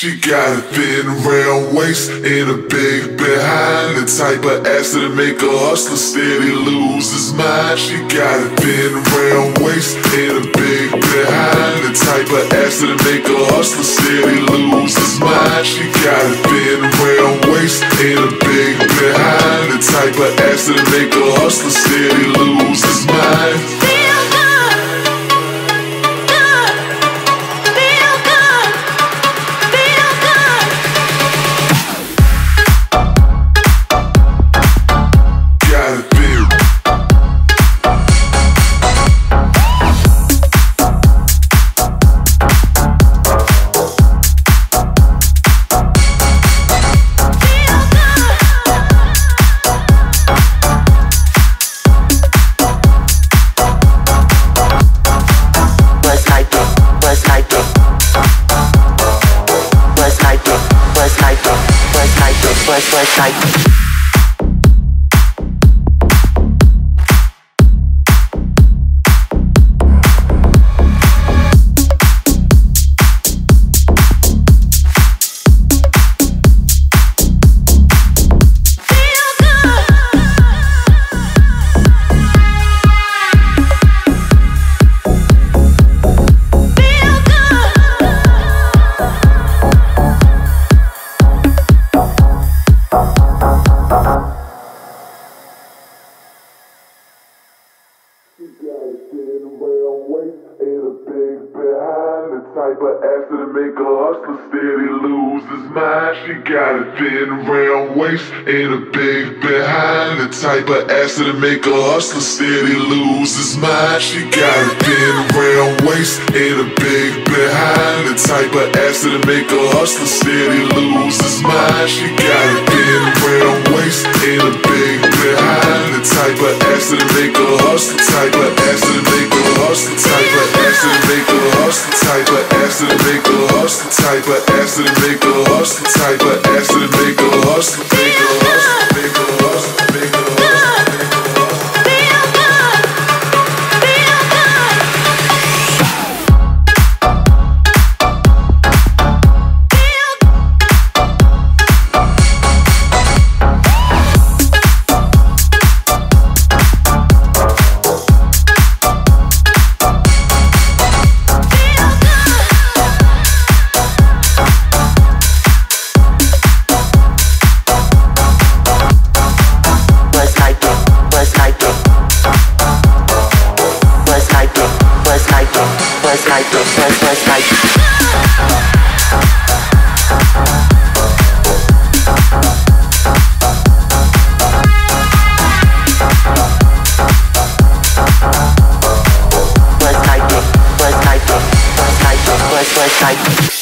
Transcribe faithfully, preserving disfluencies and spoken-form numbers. She got a thin round waist and a big behind, the type of ass that'll make a hustler steady lose his mind. She got a thin round waist and a big behind, the type of ass that'll make a hustler steady lose his mind. She got a thin round waist and a big behind, the type of ass that'll make a hustler steady lose his mind. First night. Type of ass that'll make a hustler steady lose his mind. She got a thin round waist and a big behind, the type of ass that'll make a hustler steady lose his mind. She got a thin round waist and a big behind, the type of ass that'll make a hustler steady lose his mind. She got a thin round waist and a big behind, the type of ass that'll make a hustler, type of ass that'll make a hustler, type of ass that'll make a hustler, type of ass and make a hustle, type of ass and make a hustle, type of ass and make a hustle, make a hustle, make a hustle, make a hustle. First night, first, first night. First night, first night, first night.